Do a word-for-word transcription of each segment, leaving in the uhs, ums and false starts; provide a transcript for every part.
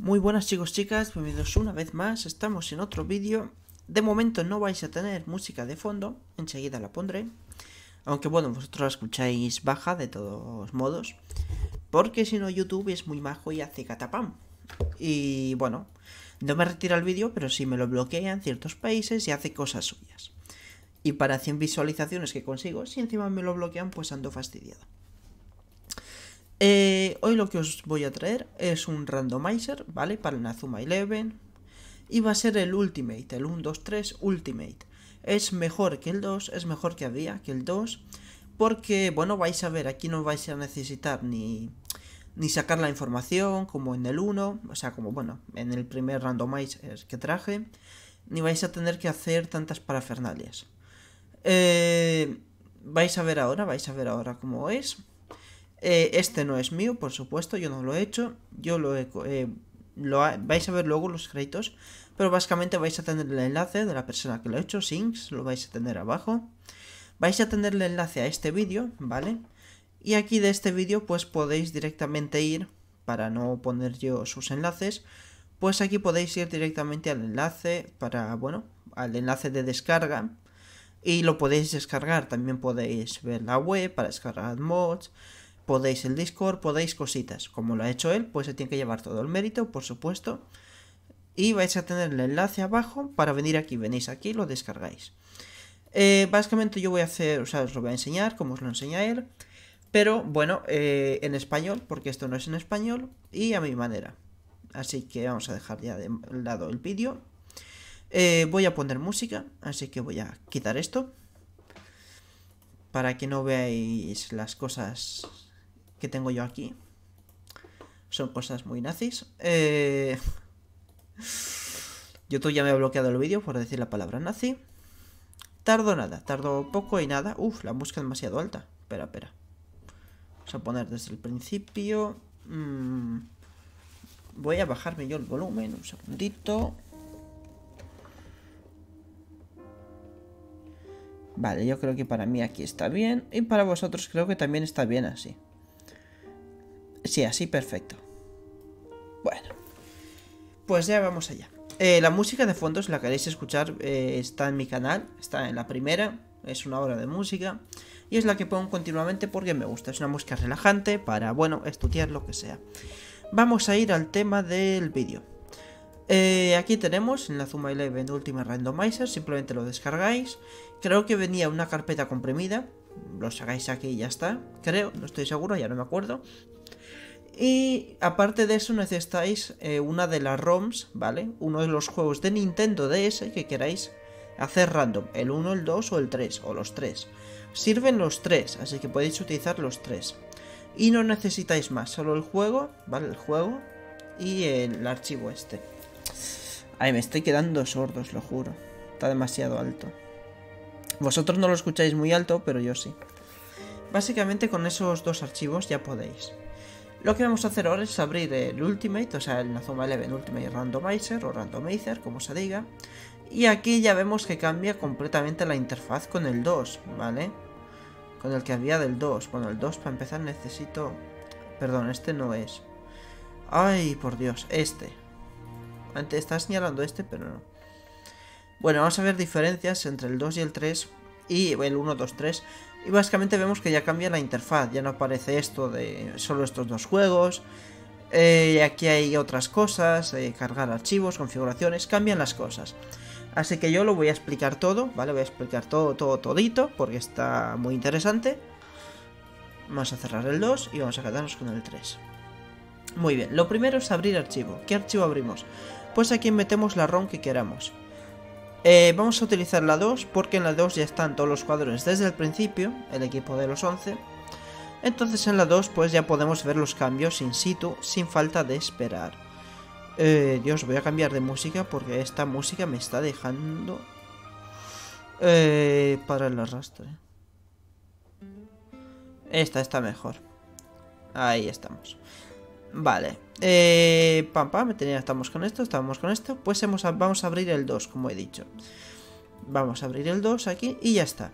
Muy buenas chicos, chicas, bienvenidos una vez más, estamos en otro vídeo. De momento no vais a tener música de fondo, enseguida la pondré. Aunque bueno, vosotros la escucháis baja de todos modos, porque si no YouTube es muy majo y hace catapam. Y bueno, no me retira el vídeo, pero sí me lo bloquea en ciertos países y hace cosas suyas. Y para cien visualizaciones que consigo, si encima me lo bloquean, pues ando fastidiado. Eh, hoy lo que os voy a traer es un randomizer, ¿vale? Para Inazuma Eleven. Y va a ser el Ultimate, el uno, dos, tres Ultimate. Es mejor que el dos, es mejor que había que el dos. Porque, bueno, vais a ver, aquí no vais a necesitar ni, ni sacar la información como en el uno. O sea, como, bueno, en el primer randomizer que traje. Ni vais a tener que hacer tantas parafernalias. Eh, vais a ver ahora, vais a ver ahora cómo es. Eh, este no es mío, por supuesto, yo no lo he hecho. Yo lo he... Eh, lo ha, vais a ver luego los créditos. Pero básicamente vais a tener el enlace de la persona que lo ha hecho, Syncs, lo vais a tener abajo. Vais a tener el enlace a este vídeo, ¿vale? Y aquí de este vídeo pues podéis directamente ir, para no poner yo sus enlaces, pues aquí podéis ir directamente al enlace para, bueno, al enlace de descarga. Y lo podéis descargar, también podéis ver la web para descargar mods. Podéis el Discord, podéis cositas. Como lo ha hecho él, pues se tiene que llevar todo el mérito, por supuesto. Y vais a tener el enlace abajo para venir aquí. Venís aquí, lo descargáis. Eh, básicamente yo voy a hacer, o sea, os lo voy a enseñar, como os lo enseña él. Pero, bueno, eh, en español, porque esto no es en español. Y a mi manera. Así que vamos a dejar ya de lado el vídeo. Eh, voy a poner música, así que voy a quitar esto. Para que no veáis las cosas que tengo yo aquí. Son cosas muy nazis. Eh... YouTube ya me ha bloqueado el vídeo por decir la palabra nazi. Tardo nada, tardo poco y nada. Uf, la música demasiado alta. Espera, espera. Vamos a poner desde el principio. Mm... Voy a bajarme yo el volumen. Un segundito. Vale, yo creo que para mí aquí está bien. Y para vosotros creo que también está bien así. Sí, así perfecto. Bueno, pues ya vamos allá. eh, La música de fondo, si la queréis escuchar, eh, está en mi canal. Está en la primera, es una hora de música. Y es la que pongo continuamente porque me gusta. Es una música relajante para, bueno, estudiar, lo que sea. Vamos a ir al tema del vídeo. eh, Aquí tenemos en la Inazuma Eleven Ultimate Randomizer. Simplemente lo descargáis. Creo que venía una carpeta comprimida. Lo sacáis aquí y ya está. Creo, no estoy seguro, ya no me acuerdo. Y aparte de eso necesitáis eh, una de las ROMs, ¿vale? Uno de los juegos de Nintendo D S que queráis hacer random. El uno, el dos o el tres, o los tres. Sirven los tres, así que podéis utilizar los tres. Y no necesitáis más, solo el juego, ¿vale? El juego y el archivo este. Ay, me estoy quedando sordo, os lo juro. Está demasiado alto. Vosotros no lo escucháis muy alto, pero yo sí. Básicamente con esos dos archivos ya podéis. Lo que vamos a hacer ahora es abrir el Ultimate, o sea, el Inazuma Eleven Ultimate Randomizer o Randomizer, como se diga. Y aquí ya vemos que cambia completamente la interfaz con el dos, ¿vale? Con el que había del dos. Bueno, el dos para empezar necesito... Perdón, este no es. Ay, por Dios, este. Antes estaba señalando este, pero no. Bueno, vamos a ver diferencias entre el dos y el tres. Y el uno, dos, tres. Y básicamente vemos que ya cambia la interfaz. Ya no aparece esto de solo estos dos juegos. Eh, aquí hay otras cosas. Eh, cargar archivos, configuraciones. Cambian las cosas. Así que yo lo voy a explicar todo. Vale, voy a explicar todo, todo, todito. Porque está muy interesante. Vamos a cerrar el dos. Y vamos a quedarnos con el tres. Muy bien. Lo primero es abrir archivo. ¿Qué archivo abrimos? Pues aquí metemos la ROM que queramos. Eh, vamos a utilizar la dos porque en la dos ya están todos los jugadores desde el principio, el equipo de los once. Entonces en la dos pues ya podemos ver los cambios in situ, sin falta de esperar. eh, Dios, voy a cambiar de música porque esta música me está dejando eh, para el arrastre. Esta está mejor. Ahí estamos. Vale, eh, pam pam, estamos con esto, estamos con esto. Pues hemos, vamos a abrir el dos, como he dicho. Vamos a abrir el dos aquí y ya está.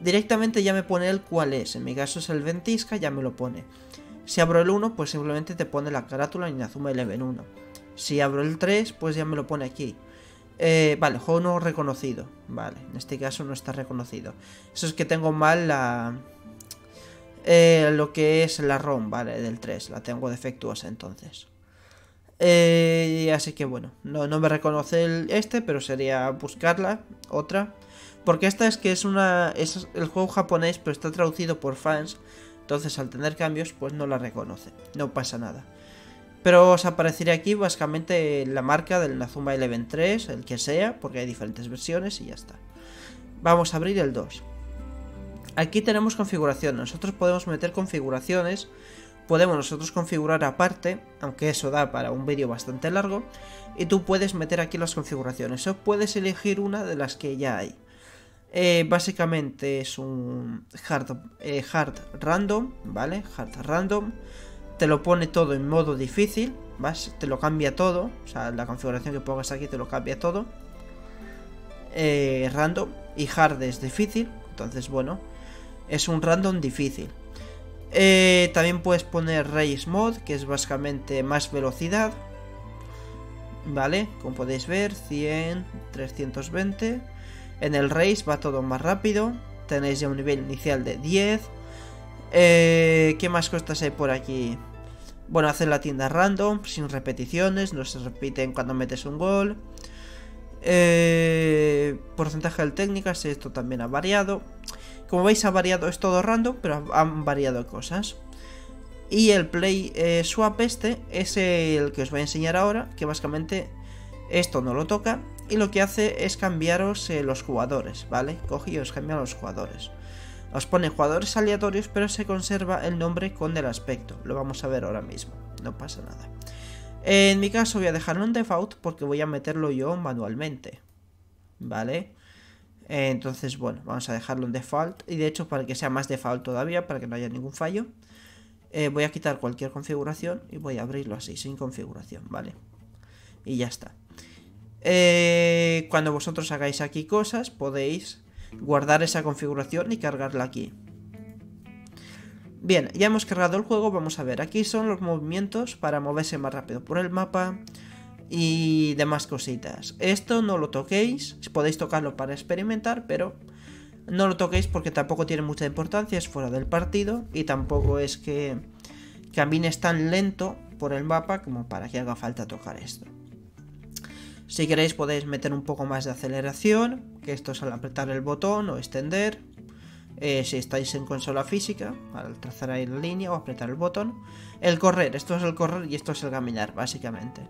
Directamente ya me pone el cuál es, en mi caso es el Ventisca, ya me lo pone. Si abro el uno, pues simplemente te pone la carátula Inazuma Eleven uno. Si abro el tres, pues ya me lo pone aquí. Eh, vale, juego no reconocido. Vale, en este caso no está reconocido. Eso es que tengo mal la... Eh, lo que es la ROM, vale, del tres. La tengo defectuosa entonces. Eh, así que bueno, no, no me reconoce el este, pero sería buscarla, otra. Porque esta es que es una... es el juego japonés, pero está traducido por fans. Entonces al tener cambios, pues no la reconoce. No pasa nada. Pero os aparecerá aquí básicamente la marca del Inazuma Eleven tres, el que sea, porque hay diferentes versiones y ya está. Vamos a abrir el dos. Aquí tenemos configuración. Nosotros podemos meter configuraciones. Podemos nosotros configurar aparte, aunque eso da para un vídeo bastante largo. Y tú puedes meter aquí las configuraciones, o puedes elegir una de las que ya hay. Eh, básicamente es un hard, eh, hard random, ¿vale? Hard random. Te lo pone todo en modo difícil, ¿vas? Te lo cambia todo. O sea, la configuración que pongas aquí te lo cambia todo. Eh, random. Y hard es difícil. Entonces, bueno, es un random difícil. Eh, también puedes poner race mod, que es básicamente más velocidad, ¿vale? Como podéis ver, cien, trescientos veinte. En el race va todo más rápido. Tenéis ya un nivel inicial de diez. Eh, ¿Qué más cosas hay por aquí? Bueno, hacer la tienda random, sin repeticiones. No se repiten cuando metes un gol. Eh, porcentaje de técnicas, esto también ha variado. Como veis, ha variado, es todo random, pero han variado cosas. Y el play eh, swap este es el que os voy a enseñar ahora, que básicamente esto no lo toca. Y lo que hace es cambiaros eh, los jugadores, ¿vale? Coge y os cambia los jugadores. Os pone jugadores aleatorios, pero se conserva el nombre con el aspecto. Lo vamos a ver ahora mismo, no pasa nada. En mi caso voy a dejarlo en default porque voy a meterlo yo manualmente, ¿vale? Entonces, bueno, vamos a dejarlo en default. Y de hecho, para que sea más default todavía, para que no haya ningún fallo, eh, voy a quitar cualquier configuración y voy a abrirlo así, sin configuración, ¿vale? Y ya está. Eh, cuando vosotros hagáis aquí cosas, podéis guardar esa configuración y cargarla aquí. Bien, ya hemos cargado el juego. Vamos a ver, aquí son los movimientos para moverse más rápido por el mapa y demás cositas. Esto no lo toquéis, podéis tocarlo para experimentar, pero no lo toquéis porque tampoco tiene mucha importancia, es fuera del partido y tampoco es que camines tan lento por el mapa como para que haga falta tocar esto. Si queréis podéis meter un poco más de aceleración, que esto es al apretar el botón o extender, eh, si estáis en consola física, al trazar ahí la línea o apretar el botón. El correr, esto es el correr y esto es el caminar, básicamente.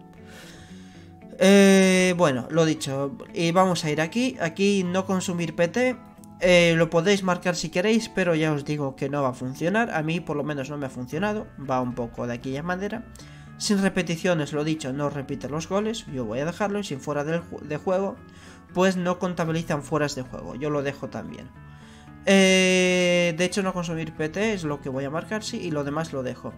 Eh, bueno, lo dicho, y vamos a ir aquí, aquí no consumir P T, eh, lo podéis marcar si queréis, pero ya os digo que no va a funcionar, a mí por lo menos no me ha funcionado, va un poco de aquella manera. Sin repeticiones, lo dicho, no repite los goles, yo voy a dejarlo, y sin fuera del ju de juego, pues no contabilizan fueras de juego, yo lo dejo también. Eh, de hecho, no consumir P T es lo que voy a marcar, sí, y lo demás lo dejo.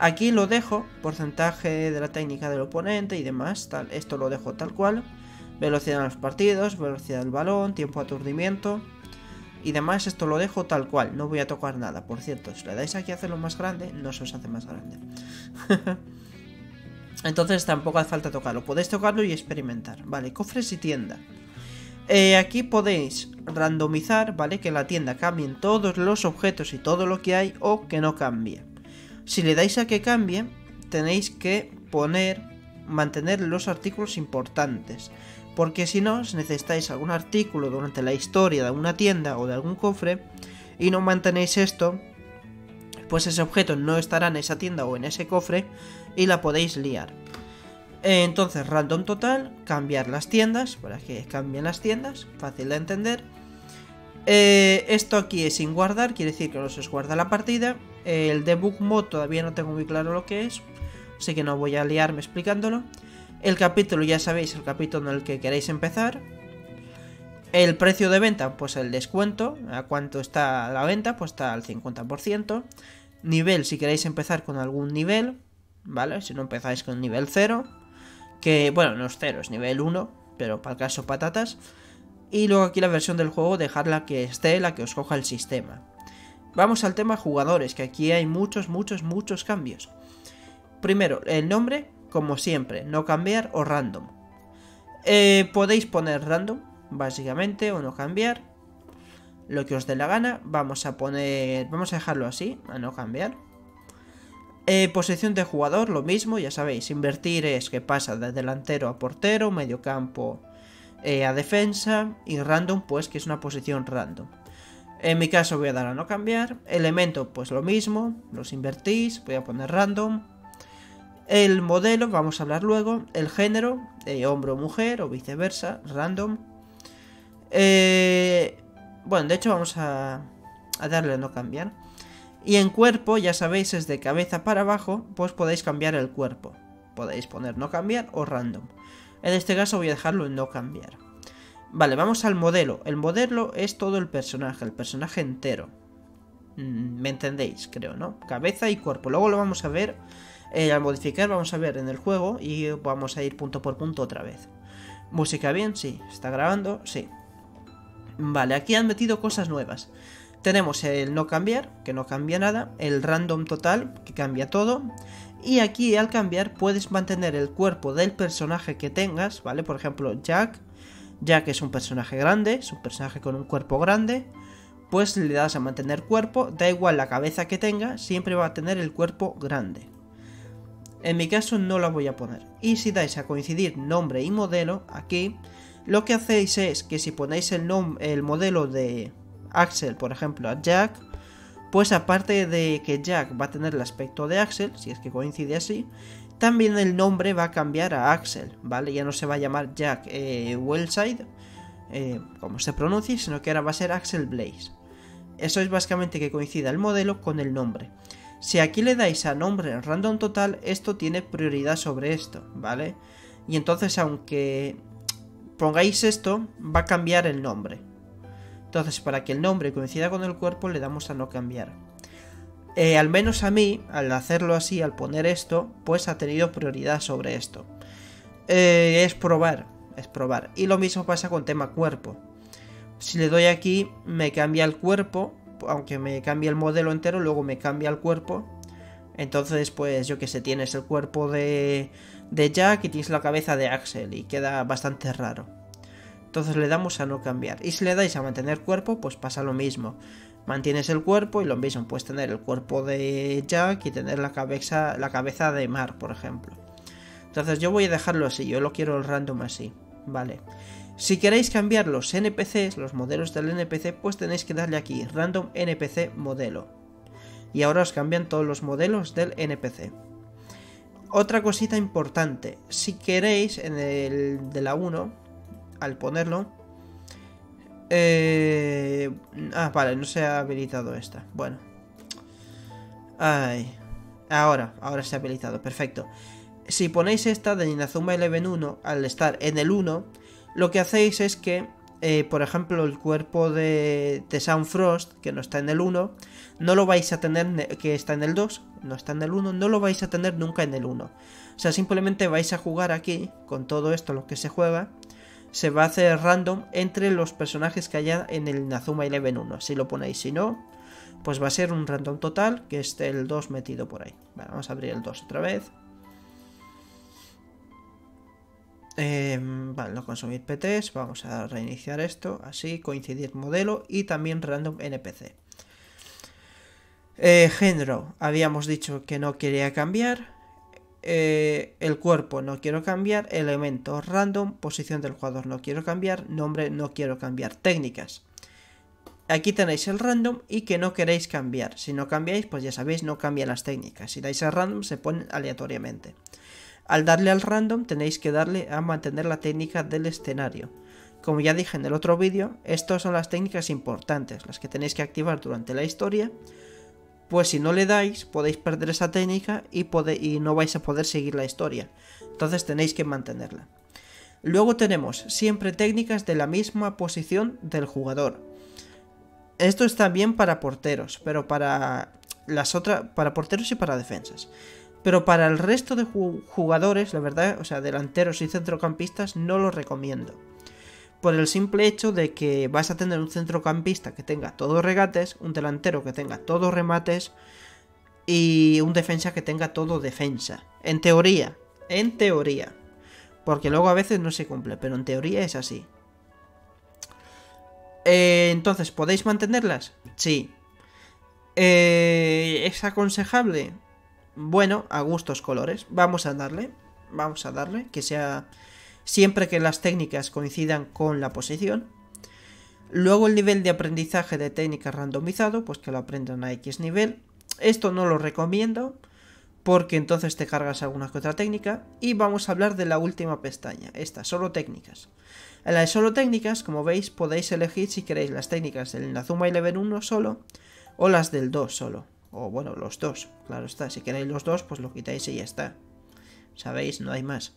Aquí lo dejo, porcentaje de la técnica del oponente y demás, tal, esto lo dejo tal cual. Velocidad en los partidos, velocidad del balón, tiempo de aturdimiento y demás, esto lo dejo tal cual, no voy a tocar nada. Por cierto, si le dais aquí a hacerlo más grande, no se os hace más grande. Entonces tampoco hace falta tocarlo, podéis tocarlo y experimentar. Vale, cofres y tienda. Eh, aquí podéis randomizar, ¿vale? Que la tienda cambien todos los objetos y todo lo que hay, o que no cambie. Si le dais a que cambie, tenéis que poner, mantener los artículos importantes. Porque si no, si necesitáis algún artículo durante la historia de una tienda o de algún cofre y no mantenéis esto, pues ese objeto no estará en esa tienda o en ese cofre y la podéis liar. Entonces, random total, cambiar las tiendas, para que cambien las tiendas, fácil de entender. Eh, esto aquí es sin guardar, quiere decir que no se os guarda la partida. eh, El debug mode todavía no tengo muy claro lo que es, así que no voy a liarme explicándolo. El capítulo, ya sabéis, el capítulo en el que queréis empezar. El precio de venta, pues el descuento, a cuánto está la venta, pues está al cincuenta por ciento. Nivel, si queréis empezar con algún nivel, ¿vale? Si no empezáis con nivel cero, que bueno, no es cero, es nivel uno, pero para el caso patatas. Y luego aquí la versión del juego, dejar la que esté, la que os coja el sistema. Vamos al tema jugadores, que aquí hay muchos, muchos, muchos cambios. Primero, el nombre, como siempre, no cambiar o random. Eh, podéis poner random, básicamente, o no cambiar, lo que os dé la gana. Vamos a poner, vamos a dejarlo así, a no cambiar. Eh, posición de jugador, lo mismo, ya sabéis, invertir es que pasa de delantero a portero, medio campo eh, a defensa, y random pues que es una posición random. En mi caso voy a dar a no cambiar. Elemento pues lo mismo, los invertís, voy a poner random. El modelo, vamos a hablar luego. El género, eh, hombre o mujer o viceversa, random. Eh, bueno, de hecho vamos a, a darle a no cambiar. Y en cuerpo, ya sabéis, es de cabeza para abajo, pues podéis cambiar el cuerpo. Podéis poner no cambiar o random. En este caso voy a dejarlo en no cambiar. Vale, vamos al modelo. El modelo es todo el personaje, el personaje entero. ¿Me entendéis? Creo, ¿no? Cabeza y cuerpo. Luego lo vamos a ver, eh, al modificar, vamos a ver en el juego y vamos a ir punto por punto otra vez. ¿Música bien? Sí. ¿Está grabando? Sí. Vale, aquí han metido cosas nuevas. Tenemos el no cambiar, que no cambia nada, el random total, que cambia todo, y aquí al cambiar puedes mantener el cuerpo del personaje que tengas, ¿vale? Por ejemplo, Jack, Jack es un personaje grande, es un personaje con un cuerpo grande, pues le das a mantener cuerpo, da igual la cabeza que tenga, siempre va a tener el cuerpo grande. En mi caso no la voy a poner, y si dais a coincidir nombre y modelo, aquí, lo que hacéis es que si ponéis el, el modelo de Axel, por ejemplo, a Jack, pues aparte de que Jack va a tener el aspecto de Axel, si es que coincide así, también el nombre va a cambiar a Axel, ¿vale? Ya no se va a llamar Jack eh, Wellside, eh, como se pronuncie, sino que ahora va a ser Axel Blaze. Eso es básicamente que coincida el modelo con el nombre. Si aquí le dais a nombre random total, esto tiene prioridad sobre esto, ¿vale? Y entonces aunque pongáis esto, va a cambiar el nombre. Entonces, para que el nombre coincida con el cuerpo, le damos a no cambiar. Eh, al menos a mí, al hacerlo así, al poner esto, pues ha tenido prioridad sobre esto. Eh, es probar, es probar. Y lo mismo pasa con tema cuerpo. Si le doy aquí, me cambia el cuerpo, aunque me cambie el modelo entero, luego me cambia el cuerpo. Entonces, pues yo que sé, tienes el cuerpo de, de Jack y tienes la cabeza de Axel y queda bastante raro. Entonces le damos a no cambiar. Y si le dais a mantener cuerpo, pues pasa lo mismo. Mantienes el cuerpo y lo mismo. Puedes tener el cuerpo de Jack y tener la cabeza, la cabeza de Mar, por ejemplo. Entonces yo voy a dejarlo así. Yo lo quiero el random así. Vale. Si queréis cambiar los N P Cs, los modelos del N P C, pues tenéis que darle aquí. Random N P C modelo. Y ahora os cambian todos los modelos del N P C. Otra cosita importante. Si queréis, en el de la uno... al ponerlo eh... ah, vale, no se ha habilitado esta. Bueno, ay, ahora, ahora se ha habilitado, perfecto. Si ponéis esta de Inazuma Eleven uno, al estar en el uno, lo que hacéis es que eh, por ejemplo el cuerpo de, de Sound Frost, que no está en el uno, no lo vais a tener, que está en el dos, no está en el uno, no lo vais a tener nunca en el uno. O sea, simplemente vais a jugar aquí, con todo esto lo que se juega se va a hacer random entre los personajes que haya en el Inazuma Eleven uno. Si lo ponéis, si no, pues va a ser un random total, que esté el dos metido por ahí. Vale, vamos a abrir el dos otra vez. Eh, vale, no consumir P Ts, vamos a reiniciar esto, así, coincidir modelo y también random N P C. Eh, género, habíamos dicho que no quería cambiar. Eh, el cuerpo no quiero cambiar, elemento random, posición del jugador no quiero cambiar, nombre no quiero cambiar, técnicas. Aquí tenéis el random y que no queréis cambiar. Si no cambiáis, pues ya sabéis, no cambian las técnicas. Si dais al random se ponen aleatoriamente. Al darle al random tenéis que darle a mantener la técnica del escenario. Como ya dije en el otro vídeo, estas son las técnicas importantes, las que tenéis que activar durante la historia. Pues si no le dais, podéis perder esa técnica y, y no vais a poder seguir la historia. Entonces tenéis que mantenerla. Luego tenemos siempre técnicas de la misma posición del jugador. Esto está bien para porteros, pero para las otras, para porteros y para defensas. Pero para el resto de ju jugadores, la verdad, o sea, delanteros y centrocampistas, no lo recomiendo. Por el simple hecho de que vas a tener un centrocampista que tenga todos regates, un delantero que tenga todos remates y un defensa que tenga todo defensa. En teoría, en teoría. Porque luego a veces no se cumple, pero en teoría es así. Eh, entonces, ¿podéis mantenerlas? Sí. Eh, ¿es aconsejable? Bueno, a gustos colores. Vamos a darle, vamos a darle, que sea siempre que las técnicas coincidan con la posición. Luego el nivel de aprendizaje de técnicas randomizado, pues que lo aprendan a X nivel. Esto no lo recomiendo, porque entonces te cargas alguna que otra técnica. Y vamos a hablar de la última pestaña, esta, solo técnicas. En la de solo técnicas, como veis, podéis elegir si queréis las técnicas del Inazuma Eleven uno solo o las del dos solo. O bueno, los dos, claro está, si queréis los dos, pues lo quitáis y ya está. Sabéis, no hay más.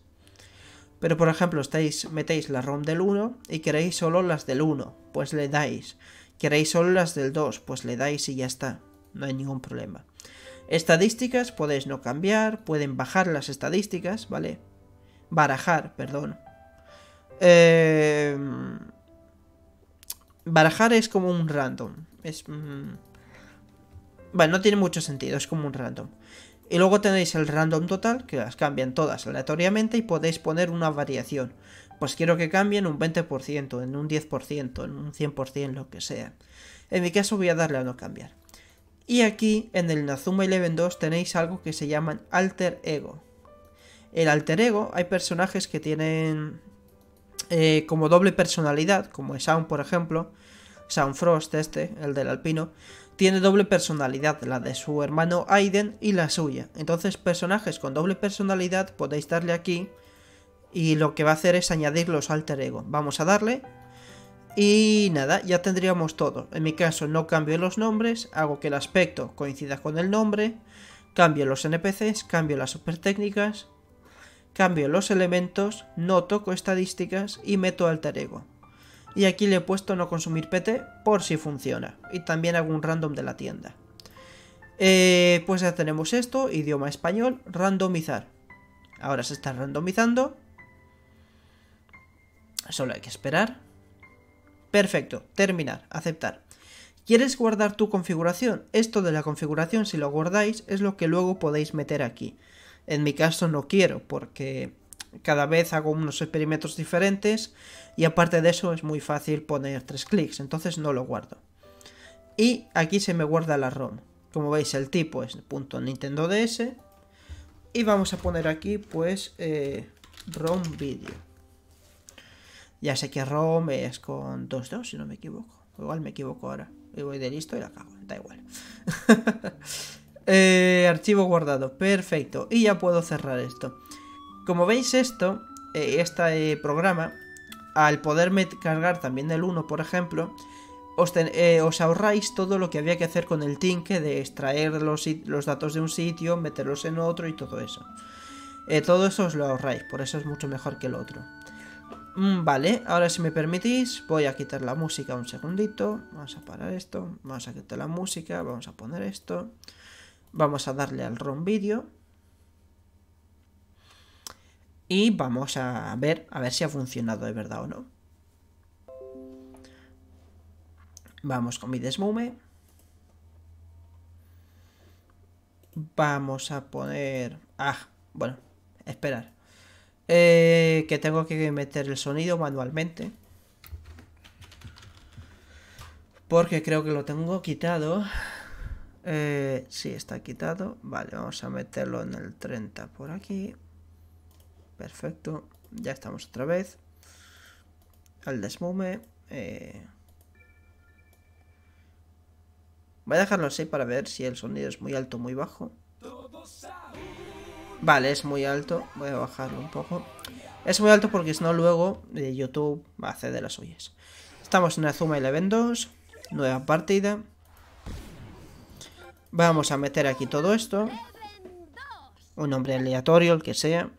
Pero por ejemplo, estáis, metéis la ROM del uno y queréis solo las del uno, pues le dais. Queréis solo las del dos, pues le dais y ya está. No hay ningún problema. Estadísticas podéis no cambiar, pueden bajar las estadísticas, ¿vale? Barajar, perdón. Eh... Barajar es como un random. Es... Mm... Bueno, no tiene mucho sentido, es como un random. Y luego tenéis el random total, que las cambian todas aleatoriamente y podéis poner una variación. Pues quiero que cambien un veinte por ciento, en un diez por ciento, en un cien por ciento, lo que sea. En mi caso voy a darle a no cambiar. Y aquí, en el Inazuma Eleven dos, tenéis algo que se llaman alter ego. El alter ego, hay personajes que tienen eh, como doble personalidad, como Sound, por ejemplo. Sound Frost, este, el del alpino. Tiene doble personalidad, la de su hermano Aiden y la suya. Entonces, personajes con doble personalidad podéis darle aquí y lo que va a hacer es añadir los alter ego. Vamos a darle y nada, ya tendríamos todo. En mi caso no cambio los nombres, hago que el aspecto coincida con el nombre, cambio los N P Cs, cambio las super técnicas, cambio los elementos, no toco estadísticas y meto alter ego. Y aquí le he puesto no consumir P T por si funciona. Y también algún random de la tienda. Eh, pues ya tenemos esto. Idioma español. Randomizar. Ahora se está randomizando. Solo hay que esperar. Perfecto. Terminar. Aceptar. ¿Quieres guardar tu configuración? Esto de la configuración, si lo guardáis, es lo que luego podéis meter aquí. En mi caso no quiero porque... cada vez hago unos experimentos diferentes y aparte de eso es muy fácil poner tres clics, entonces no lo guardo. Y aquí se me guarda la ROM. Como veis, el tipo es .nintendo D S y vamos a poner aquí pues eh, ROM video. Ya sé que ROM es con dos punto dos si no me equivoco. Igual me equivoco ahora. Y voy de listo y la cago, da igual. eh, archivo guardado, perfecto. Y ya puedo cerrar esto. Como veis esto, este programa, al poderme cargar también el uno, por ejemplo, os, ten, eh, os ahorráis todo lo que había que hacer con el Tinke de extraer los, los datos de un sitio, meterlos en otro y todo eso. Eh, todo eso os lo ahorráis, por eso es mucho mejor que el otro. Mm, vale, ahora si me permitís, voy a quitar la música un segundito. Vamos a parar esto, vamos a quitar la música, vamos a poner esto. Vamos a darle al ROM vídeo. Y vamos a ver, a ver si ha funcionado de verdad o no. Vamos con mi Desmume. Vamos a poner... Ah, bueno, esperar. Eh, que tengo que meter el sonido manualmente. Porque creo que lo tengo quitado. Eh, sí, está quitado. Vale, vamos a meterlo en el treinta por aquí. Perfecto, ya estamos otra vez. Al Desmume. Eh... Voy a dejarlo así para ver si el sonido es muy alto o muy bajo. Vale, es muy alto. Voy a bajarlo un poco. Es muy alto porque si no luego eh, YouTube hace de las suyas. Estamos en Inazuma Eleven dos. Nueva partida. Vamos a meter aquí todo esto. Un nombre aleatorio, el que sea.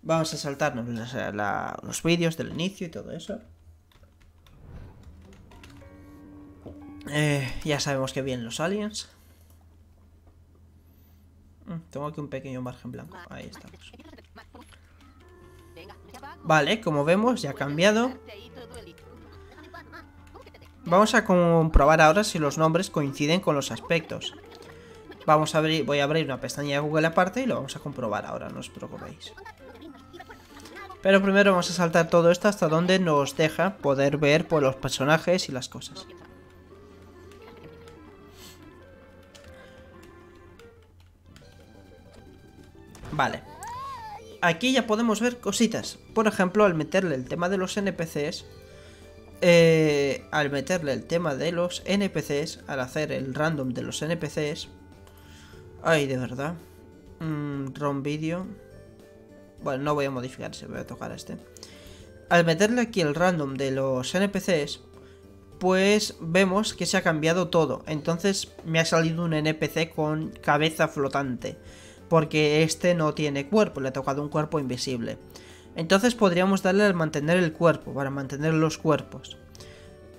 Vamos a saltarnos la, la, los vídeos del inicio y todo eso. Eh, ya sabemos que vienen los aliens. Mm, tengo aquí un pequeño margen blanco. Ahí estamos. Vale, como vemos, ya ha cambiado. Vamos a comprobar ahora si los nombres coinciden con los aspectos. Vamos a abrir, voy a abrir una pestaña de Google aparte y lo vamos a comprobar ahora, no os preocupéis. Pero primero vamos a saltar todo esto hasta donde nos deja poder ver por los personajes y las cosas. Vale. Aquí ya podemos ver cositas. Por ejemplo, al meterle el tema de los N P Cs... Eh, al meterle el tema de los N P Cs, al hacer el random de los N P Cs... Ay, de verdad. Mm, ROM video. Bueno, no voy a modificar ese, voy a tocar a este. Al meterle aquí el random de los N P Cs, pues vemos que se ha cambiado todo. Entonces me ha salido un N P C con cabeza flotante, porque este no tiene cuerpo, le ha tocado un cuerpo invisible. Entonces podríamos darle al mantener el cuerpo, para mantener los cuerpos.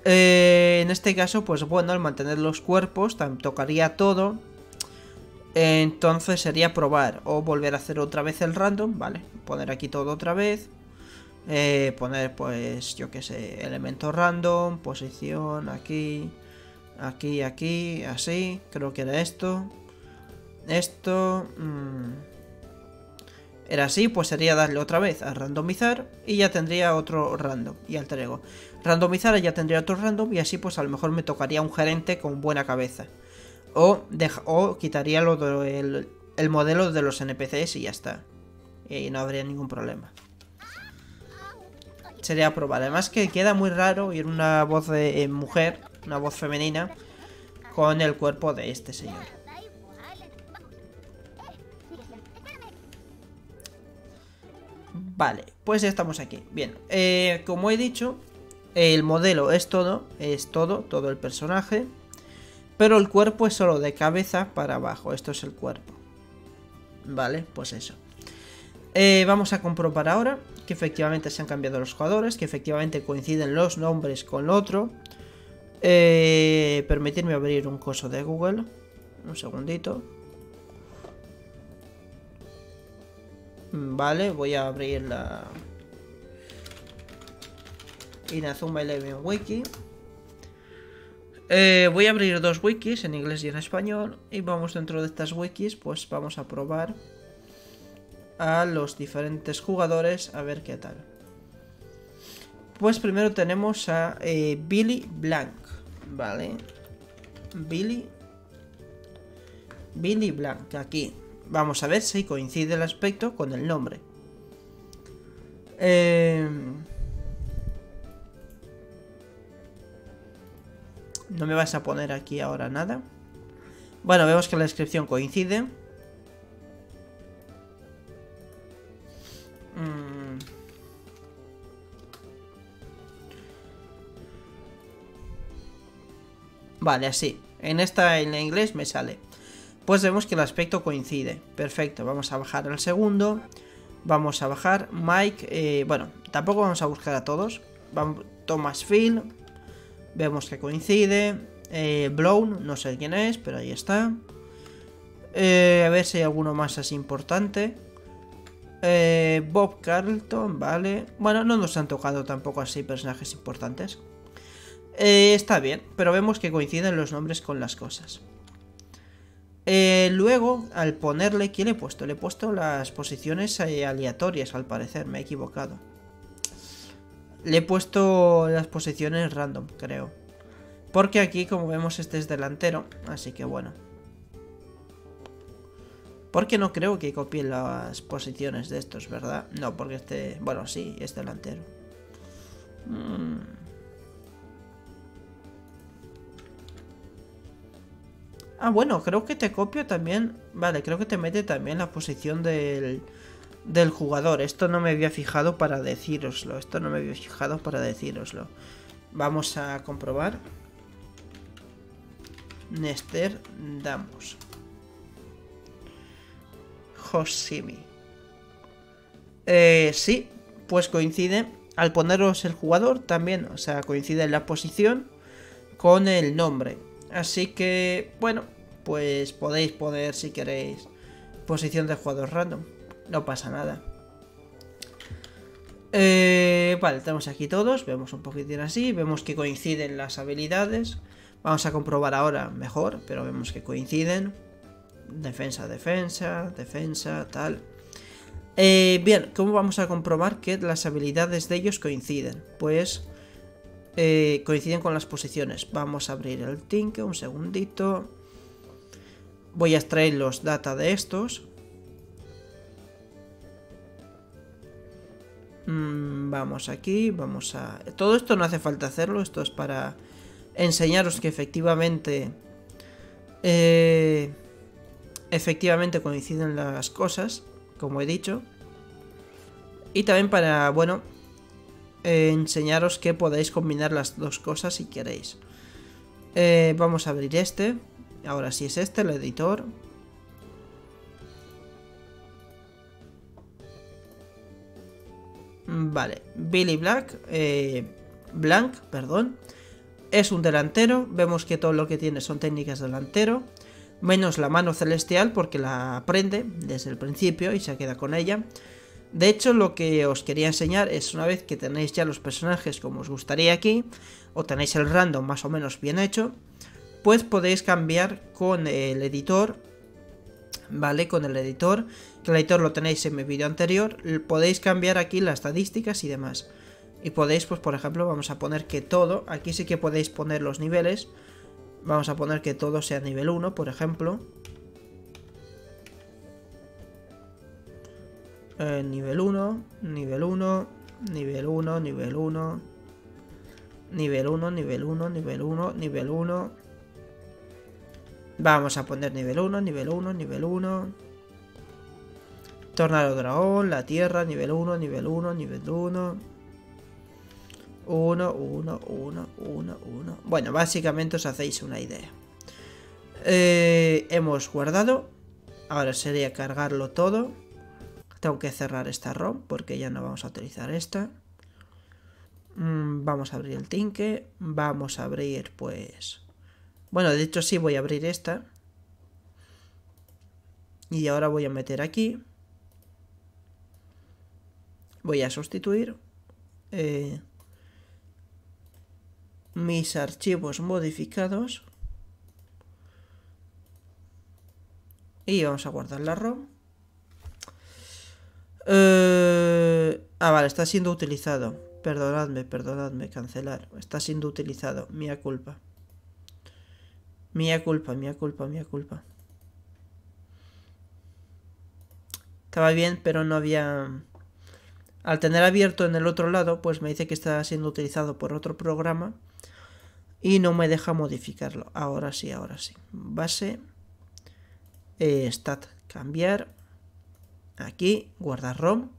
Eh, en este caso, pues bueno, al mantener los cuerpos tocaría todo. Entonces sería probar o volver a hacer otra vez el random, ¿vale? Poner aquí todo otra vez. Eh, poner, pues, yo qué sé, elemento random, posición, aquí, aquí, aquí, así. Creo que era esto. Esto... Mmm, era así, pues sería darle otra vez a randomizar y ya tendría otro random y alter ego. Randomizar ya tendría otro random y así pues a lo mejor me tocaría un gerente con buena cabeza. O, deja, o quitaría lo de, el, el modelo de los N P Cs y ya está. Y ahí no habría ningún problema. Sería probar. Además que queda muy raro oír una voz de eh, mujer, una voz femenina, con el cuerpo de este señor. Vale, pues ya estamos aquí. Bien, eh, como he dicho, el modelo es todo, es todo, todo el personaje. Pero el cuerpo es solo de cabeza para abajo. Esto es el cuerpo. Vale, pues eso. Eh, vamos a comprobar ahora que efectivamente se han cambiado los jugadores. Que efectivamente coinciden los nombres con lo otro. Eh, permitirme abrir un coso de Google. Un segundito. Vale, voy a abrir la... Inazuma Eleven Wiki. Eh, voy a abrir dos wikis, en inglés y en español, y vamos dentro de estas wikis, pues vamos a probar a los diferentes jugadores, a ver qué tal. Pues primero tenemos a eh, Billy Blank, ¿vale? Billy Billy Blank, aquí. Vamos a ver si coincide el aspecto con el nombre. Eh... No me vas a poner aquí ahora nada. Bueno, vemos que la descripción coincide. Mm. Vale, así. En esta, en inglés, me sale. Pues vemos que el aspecto coincide. Perfecto, vamos a bajar al segundo. Vamos a bajar Mike. Eh, bueno, tampoco vamos a buscar a todos. Vamos, Thomas Phil. Vemos que coincide. eh, Blown, no sé quién es, pero ahí está. eh, A ver si hay alguno más así importante. eh, Bob Carlton, vale. Bueno, no nos han tocado tampoco así personajes importantes. eh, Está bien, pero vemos que coinciden los nombres con las cosas. eh, Luego, al ponerle... ¿Qué le he puesto? Le he puesto las posiciones eh, aleatorias, al parecer, me he equivocado. Le he puesto las posiciones random, creo. Porque aquí, como vemos, este es delantero. Así que bueno. Porque no creo que copie las posiciones de estos, ¿verdad? No, porque este... Bueno, sí, es delantero. Mm. Ah, bueno, creo que te copio también... Vale, creo que te mete también la posición del... del jugador. Esto no me había fijado para decíroslo. Esto no me había fijado para decíroslo. Vamos a comprobar. Nester Damos. Josimi. Eh, sí, pues coincide. Al poneros el jugador también. O sea, coincide en la posición con el nombre. Así que, bueno, pues podéis poner si queréis posición de jugador random. No pasa nada. Eh, vale, tenemos aquí todos. Vemos un poquitín así. Vemos que coinciden las habilidades. Vamos a comprobar ahora mejor, pero vemos que coinciden. defensa, defensa, defensa, tal. Eh, bien, ¿cómo vamos a comprobar que las habilidades de ellos coinciden? Pues eh, coinciden con las posiciones. Vamos a abrir el Tinke, un segundito. Voy a extraer los data de estos. Mm, vamos aquí, vamos a... Todo esto no hace falta hacerlo, esto es para enseñaros que efectivamente... Eh, efectivamente coinciden las cosas, como he dicho, y también para, bueno, eh, enseñaros que podéis combinar las dos cosas si queréis. eh, vamos a abrir este, ahora sí es este, el editor. Vale, Billy Black, eh, Blank, perdón. Es un delantero, vemos que todo lo que tiene son técnicas delantero, menos la mano celestial porque la aprende desde el principio y se queda con ella. De hecho, lo que os quería enseñar es, una vez que tenéis ya los personajes como os gustaría aquí, o tenéis el random más o menos bien hecho, pues podéis cambiar con el editor, ¿vale? Con el editor, que el editor lo tenéis en mi vídeo anterior, podéis cambiar aquí las estadísticas y demás. Y podéis, pues por ejemplo, vamos a poner que todo, aquí sí que podéis poner los niveles. Vamos a poner que todo sea nivel uno, por ejemplo. Eh, nivel uno, nivel uno, nivel uno, nivel uno, nivel uno, nivel uno, nivel uno, nivel uno. Vamos a poner nivel uno, nivel uno, nivel uno. Tornado dragón, la tierra, nivel uno, nivel uno, nivel uno. uno, uno, uno, uno, uno. Bueno, básicamente os hacéis una idea. Eh, hemos guardado. Ahora sería cargarlo todo. Tengo que cerrar esta ROM porque ya no vamos a utilizar esta. Mm, vamos a abrir el Tinke. Vamos a abrir, pues... Bueno, de hecho sí voy a abrir esta. Y ahora voy a meter aquí. Voy a sustituir. Eh... mis archivos modificados y vamos a guardar la ROM. eh... ah vale, está siendo utilizado, perdonadme, perdonadme, cancelar, está siendo utilizado, mía culpa, mía culpa, mía culpa, mía culpa, estaba bien pero no había, al tener abierto en el otro lado pues me dice que está siendo utilizado por otro programa y no me deja modificarlo. Ahora sí, ahora sí. Base. Eh, stat. Cambiar. Aquí. Guardar ROM.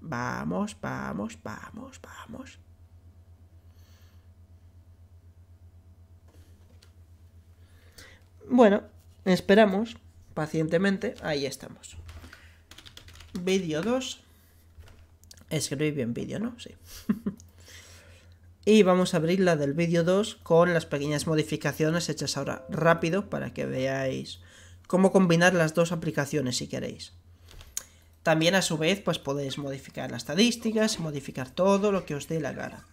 Vamos, vamos, vamos, vamos. Bueno, esperamos pacientemente. Ahí estamos. Vídeo dos. Escribí bien vídeo, ¿no? Sí. Y vamos a abrir la del vídeo dos con las pequeñas modificaciones hechas ahora rápido para que veáis cómo combinar las dos aplicaciones si queréis. También a su vez pues podéis modificar las estadísticas, modificar todo lo que os dé la gana.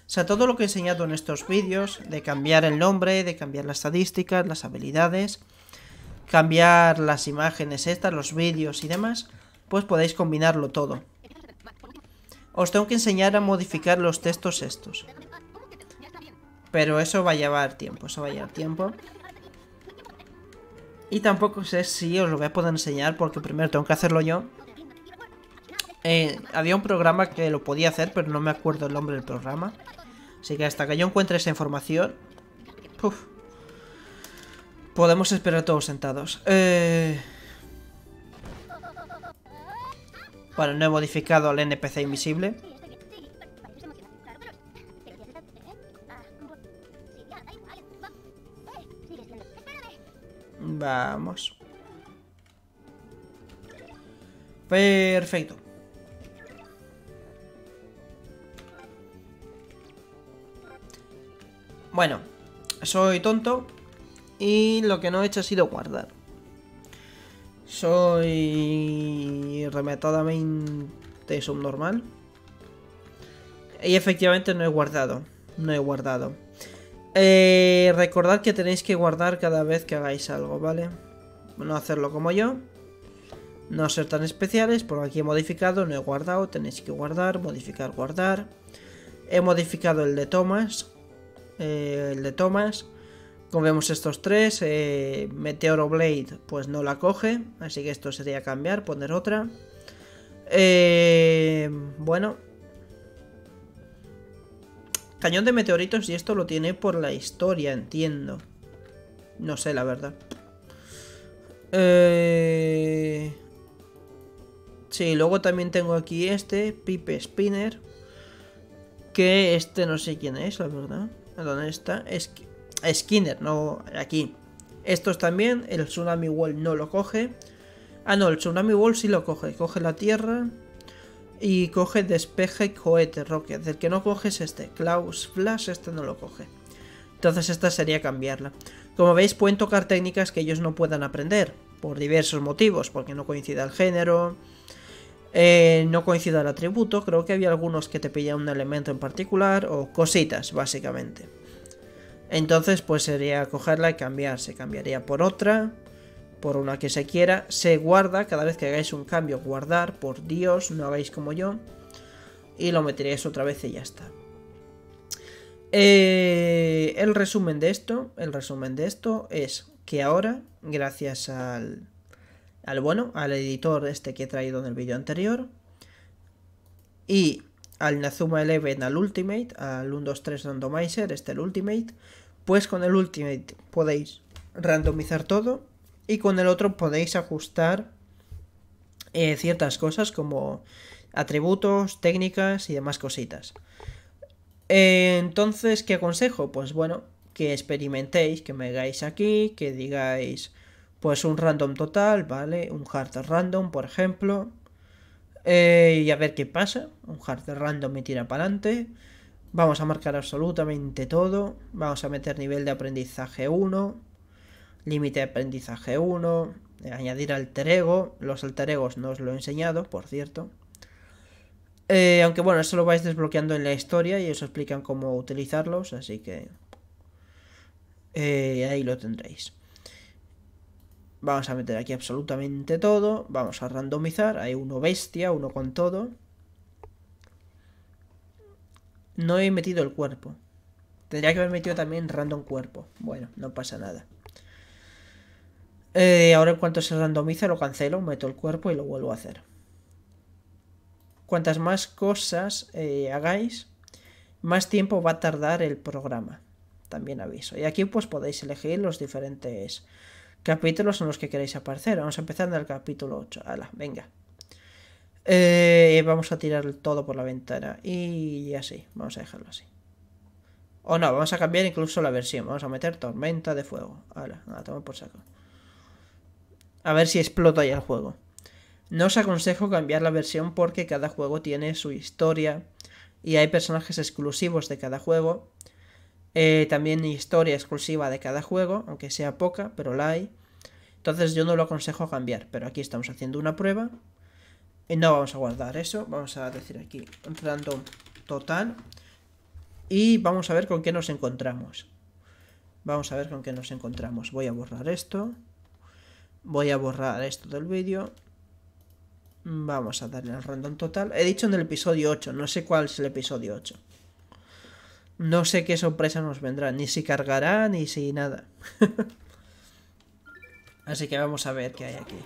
O sea, todo lo que he enseñado en estos vídeos de cambiar el nombre, de cambiar las estadísticas, las habilidades, cambiar las imágenes estas, los vídeos y demás, pues podéis combinarlo todo. Os tengo que enseñar a modificar los textos estos. Pero eso va a llevar tiempo, eso va a llevar tiempo. Y tampoco sé si os lo voy a poder enseñar porque primero tengo que hacerlo yo. Eh, había un programa que lo podía hacer, pero no me acuerdo el nombre del programa. Así que hasta que yo encuentre esa información... Uf, podemos esperar todos sentados. Eh... Bueno, no he modificado al N P C invisible. Vamos. Perfecto. Bueno, soy tonto y lo que no he hecho ha sido guardar. Soy rematadamente subnormal. Y efectivamente no he guardado. No he guardado. Eh, recordad que tenéis que guardar cada vez que hagáis algo, ¿vale? No hacerlo como yo. No ser tan especiales. Por aquí he modificado, no he guardado. Tenéis que guardar, modificar, guardar. He modificado el de Thomas. Eh, el de Thomas. Como vemos estos tres. Eh, Meteoro Blade pues no la coge. Así que esto sería cambiar, poner otra. Eh, bueno. Cañón de meteoritos, y esto lo tiene por la historia, entiendo. No sé, la verdad. Eh... Sí, luego también tengo aquí este, Pipe Spinner. Que este no sé quién es, la verdad. ¿Dónde está? Es... Skinner, no, aquí. Estos también, el Tsunami Wall no lo coge. Ah, no, el Tsunami Wall sí lo coge. Coge la tierra... Y coge despeje y cohete, rocket. El que no coge es este. Klaus Flash, este no lo coge. Entonces esta sería cambiarla. Como veis, pueden tocar técnicas que ellos no puedan aprender. Por diversos motivos. Porque no coincida el género. Eh, no coincida el atributo. Creo que había algunos que te pillan un elemento en particular. O cositas, básicamente. Entonces, pues sería cogerla y cambiar. Se cambiaría por otra. Por una que se quiera, se guarda cada vez que hagáis un cambio, guardar, por Dios, no hagáis como yo, y lo meteréis otra vez y ya está. Eh, el resumen de esto, el resumen de esto es que ahora, gracias al, al bueno, al editor este que he traído en el vídeo anterior, y al Inazuma Eleven, al Ultimate, al uno dos tres Randomizer, este el Ultimate, pues con el Ultimate podéis randomizar todo. Y con el otro podéis ajustar eh, ciertas cosas como atributos, técnicas y demás cositas. Eh, entonces, ¿qué aconsejo? Pues bueno, que experimentéis, que me hagáis aquí, que digáis pues un random total, ¿vale? Un hard random, por ejemplo. Eh, y a ver qué pasa. Un hard random me tira para adelante. Vamos a marcar absolutamente todo. Vamos a meter nivel de aprendizaje uno. Límite de aprendizaje uno, añadir alter ego, los alter egos no os lo he enseñado, por cierto. Eh, aunque bueno, eso lo vais desbloqueando en la historia y os explican cómo utilizarlos, así que eh, ahí lo tendréis. Vamos a meter aquí absolutamente todo, vamos a randomizar, hay uno bestia, uno con todo. No he metido el cuerpo, tendría que haber metido también random cuerpo, bueno, no pasa nada. Eh, ahora en cuanto se randomiza lo cancelo, meto el cuerpo y lo vuelvo a hacer. Cuantas más cosas eh, hagáis, más tiempo va a tardar el programa. También aviso. Y aquí pues podéis elegir los diferentes capítulos en los que queréis aparecer. Vamos a empezar en el capítulo ocho. Ala, venga. Eh, vamos a tirar todo por la ventana. Y así, vamos a dejarlo así. O no, vamos a cambiar incluso la versión. Vamos a meter tormenta de fuego. Ala, a tomar por saco. A ver si explota ya el juego. No os aconsejo cambiar la versión porque cada juego tiene su historia. Y hay personajes exclusivos de cada juego. Eh, también historia exclusiva de cada juego. Aunque sea poca, pero la hay. Entonces yo no lo aconsejo cambiar. Pero aquí estamos haciendo una prueba. Y no vamos a guardar eso. Vamos a decir aquí random total. Y vamos a ver con qué nos encontramos. Vamos a ver con qué nos encontramos. Voy a borrar esto. Voy a borrar esto del vídeo. Vamos a darle al random total. He dicho en el episodio ocho. No sé cuál es el episodio ocho. No sé qué sorpresa nos vendrá. Ni si cargará, ni si nada. Así que vamos a ver qué hay aquí.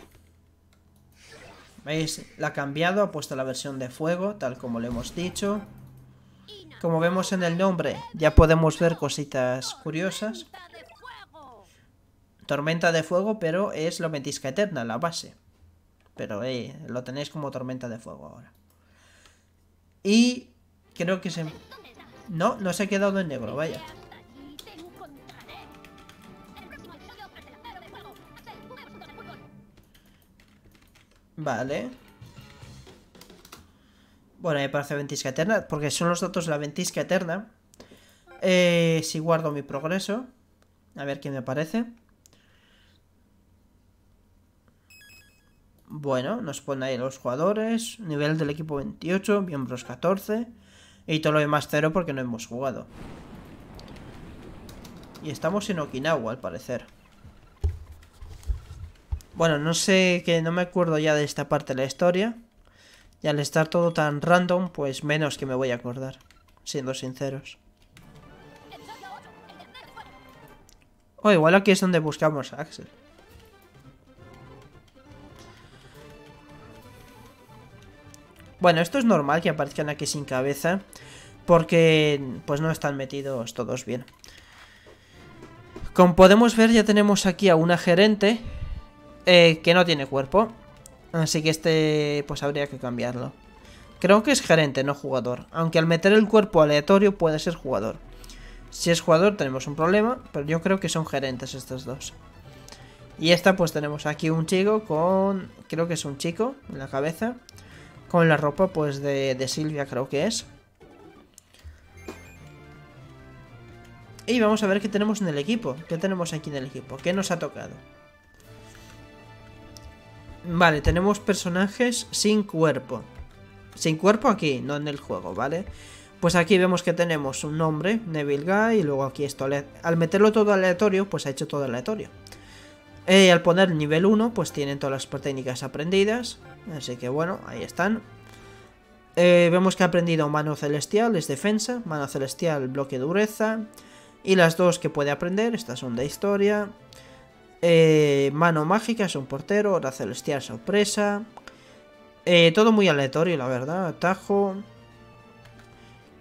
¿Veis? La ha cambiado. Ha puesto la versión de fuego, tal como le hemos dicho. Como vemos en el nombre, ya podemos ver cositas curiosas. Tormenta de fuego, pero es la ventisca eterna, la base. Pero eh, lo tenéis como tormenta de fuego ahora. Y creo que se... No, no se ha quedado en negro, vaya. Vale. Bueno, me parece ventisca eterna, porque son los datos de la ventisca eterna. Eh, si guardo mi progreso. A ver qué me parece. Bueno, nos ponen ahí los jugadores, nivel del equipo veintiocho, miembros catorce, y todo lo demás cero porque no hemos jugado. Y estamos en Okinawa, al parecer. Bueno, no sé, que no me acuerdo ya de esta parte de la historia. Y al estar todo tan random, pues menos que me voy a acordar, siendo sinceros. O igual aquí es donde buscamos a Axel. Bueno, esto es normal que aparezcan aquí sin cabeza, porque pues no están metidos todos bien. Como podemos ver, ya tenemos aquí a una gerente eh, que no tiene cuerpo. Así que este pues habría que cambiarlo. Creo que es gerente, no jugador. Aunque al meter el cuerpo aleatorio puede ser jugador. Si es jugador tenemos un problema, pero yo creo que son gerentes estos dos. Y esta pues tenemos aquí un chico con... Creo que es un chico en la cabeza. Con la ropa pues de, de Silvia, creo que es. Y vamos a ver qué tenemos en el equipo. ¿Qué tenemos aquí en el equipo? ¿Qué nos ha tocado? Vale, tenemos personajes sin cuerpo. Sin cuerpo aquí, no en el juego, ¿vale? Pues aquí vemos que tenemos un nombre, Neville Guy, y luego aquí esto. Al meterlo todo aleatorio, pues ha hecho todo aleatorio. Eh, al poner nivel uno, pues tienen todas las técnicas aprendidas. Así que bueno, ahí están. Eh, vemos que ha aprendido mano celestial, es defensa. Mano celestial, bloque dureza. Y las dos que puede aprender, estas son de historia. Eh, mano mágica es un portero, hora celestial sorpresa. Eh, todo muy aleatorio, la verdad. Atajo.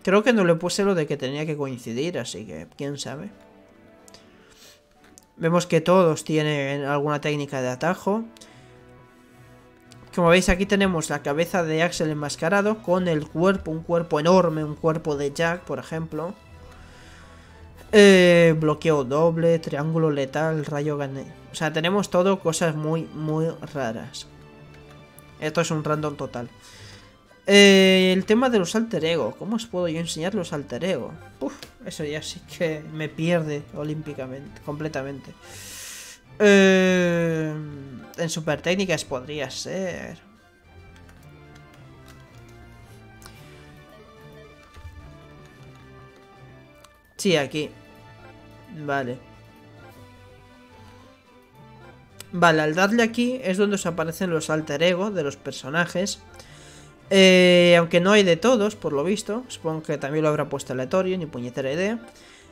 Creo que no le puse lo de que tenía que coincidir, así que quién sabe. Vemos que todos tienen alguna técnica de atajo. Como veis, aquí tenemos la cabeza de Axel enmascarado con el cuerpo, un cuerpo enorme, un cuerpo de Jack, por ejemplo. Eh, bloqueo doble, triángulo letal, rayo gané. O sea, tenemos todo cosas muy, muy raras. Esto es un random total. Eh, el tema de los alter ego. ¿Cómo os puedo yo enseñar los alter ego? Uf, eso ya sí que me pierde olímpicamente, completamente. Eh... En super técnicas podría ser. Sí, aquí. Vale. Vale, al darle aquí es donde os aparecen los alter ego de los personajes. Eh, aunque no hay de todos, por lo visto. Supongo que también lo habrá puesto aleatorio, ni puñetera idea.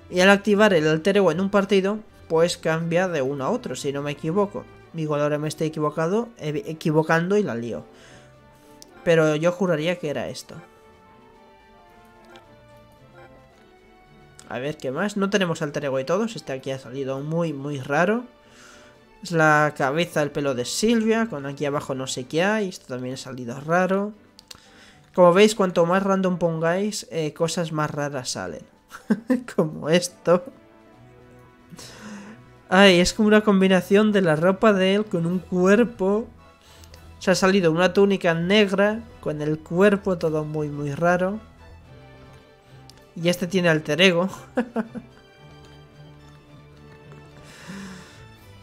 Y al activar el alter ego en un partido, pues cambia de uno a otro, si no me equivoco. Igual ahora me estoy equivocado, equivocando y la lío. Pero yo juraría que era esto. A ver, ¿qué más? No tenemos alter ego y todos. Este aquí ha salido muy, muy raro. Es la cabeza, el pelo de Silvia. Con aquí abajo no sé qué hay. Esto también ha salido raro. Como veis, cuanto más random pongáis, eh, cosas más raras salen. Como esto. Ay, es como una combinación de la ropa de él con un cuerpo. Se ha salido una túnica negra con el cuerpo, todo muy muy raro. Y este tiene alter ego.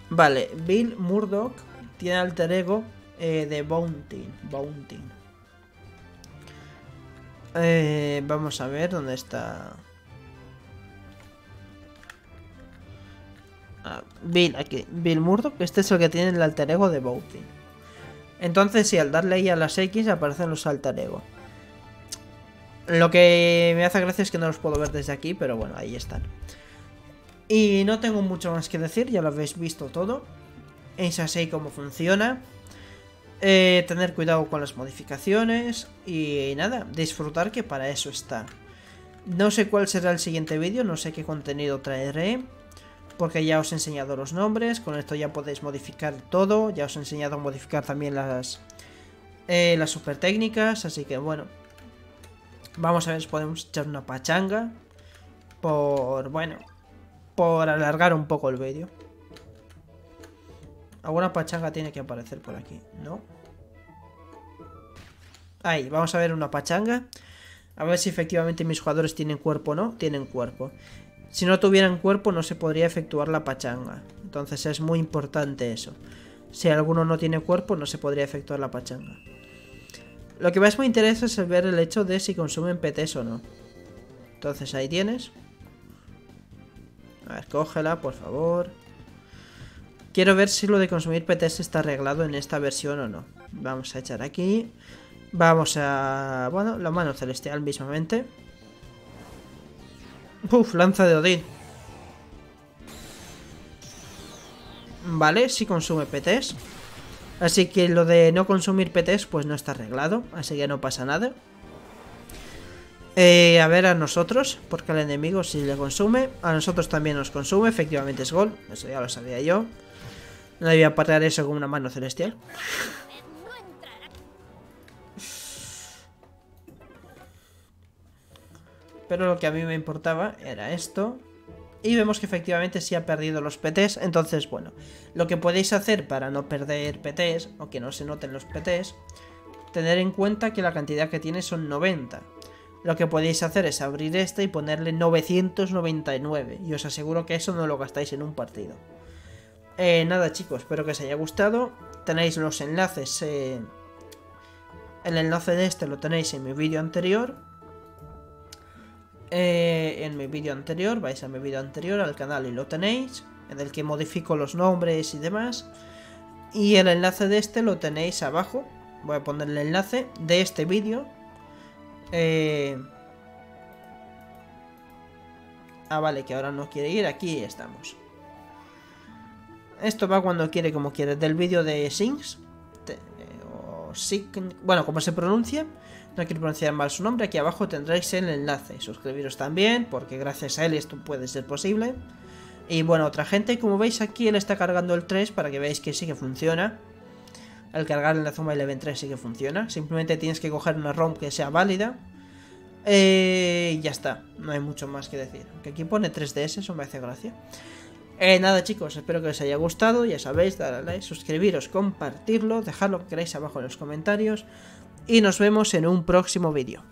Vale, Bill Murdoch tiene alter ego eh, de Bounty. Bounty. Eh, vamos a ver dónde está... Ah, Bill, aquí, Bill Murdoch, este es el que tiene el alter ego de Bounty. Entonces si sí, al darle ahí a las X aparecen los alter ego. Lo que me hace gracia es que no los puedo ver desde aquí, pero bueno, ahí están. Y no tengo mucho más que decir, ya lo habéis visto todo. Es así como funciona. Eh, tener cuidado con las modificaciones y nada, disfrutar, que para eso está. No sé cuál será el siguiente vídeo, no sé qué contenido traeré. Porque ya os he enseñado los nombres, con esto ya podéis modificar todo. Ya os he enseñado a modificar también las, eh, las super técnicas, así que bueno. Vamos a ver si podemos echar una pachanga por, bueno, por alargar un poco el vídeo. Alguna pachanga tiene que aparecer por aquí, ¿no? Ahí, vamos a ver una pachanga. A ver si efectivamente mis jugadores tienen cuerpo o no. Tienen cuerpo. Si no tuvieran cuerpo no se podría efectuar la pachanga. Entonces es muy importante eso. Si alguno no tiene cuerpo no se podría efectuar la pachanga. Lo que más me interesa es ver el hecho de si consumen P Ts o no. Entonces ahí tienes. A ver, cógela, por favor. Quiero ver si lo de consumir P T S está arreglado en esta versión o no. Vamos a echar aquí. Vamos a... Bueno, la mano celestial mismamente. Uf, lanza de Odín. Vale, sí consume P Ts. Así que lo de no consumir P Ts pues no está arreglado. Así que no pasa nada. Eh, a ver a nosotros. Porque al enemigo sí le consume. A nosotros también nos consume. Efectivamente es gol. Eso ya lo sabía yo. No debía parar eso con una mano celestial. Pero lo que a mí me importaba era esto. Y vemos que efectivamente sí ha perdido los P Ts. Entonces, bueno, lo que podéis hacer para no perder P Ts, o que no se noten los P Ts, tener en cuenta que la cantidad que tiene son noventa. Lo que podéis hacer es abrir este y ponerle novecientos noventa y nueve. Y os aseguro que eso no lo gastáis en un partido. Eh, nada chicos, espero que os haya gustado. Tenéis los enlaces. Eh... El enlace de este lo tenéis en mi vídeo anterior. Eh, en mi vídeo anterior, vais a mi vídeo anterior al canal y lo tenéis, en el que modifico los nombres y demás, y el enlace de este lo tenéis abajo. Voy a poner el enlace de este vídeo eh... ah vale, que ahora no quiere ir, aquí estamos. Esto va cuando quiere, como quiere, del vídeo de Syncs Te... o Sync... bueno, como se pronuncia. No quiero pronunciar mal su nombre, aquí abajo tendréis el enlace. Suscribiros también, porque gracias a él esto puede ser posible. Y bueno, otra gente, como veis aquí, él está cargando el tres para que veáis que sí que funciona. Al cargar el Inazuma Eleven tres sí que funciona. Simplemente tienes que coger una ROM que sea válida. Eh, y ya está, no hay mucho más que decir. Que aquí pone tres D S, eso me hace gracia. Eh, nada chicos, espero que os haya gustado. Ya sabéis, darle a like, suscribiros, compartirlo, dejad lo que queráis abajo en los comentarios. Y nos vemos en un próximo vídeo.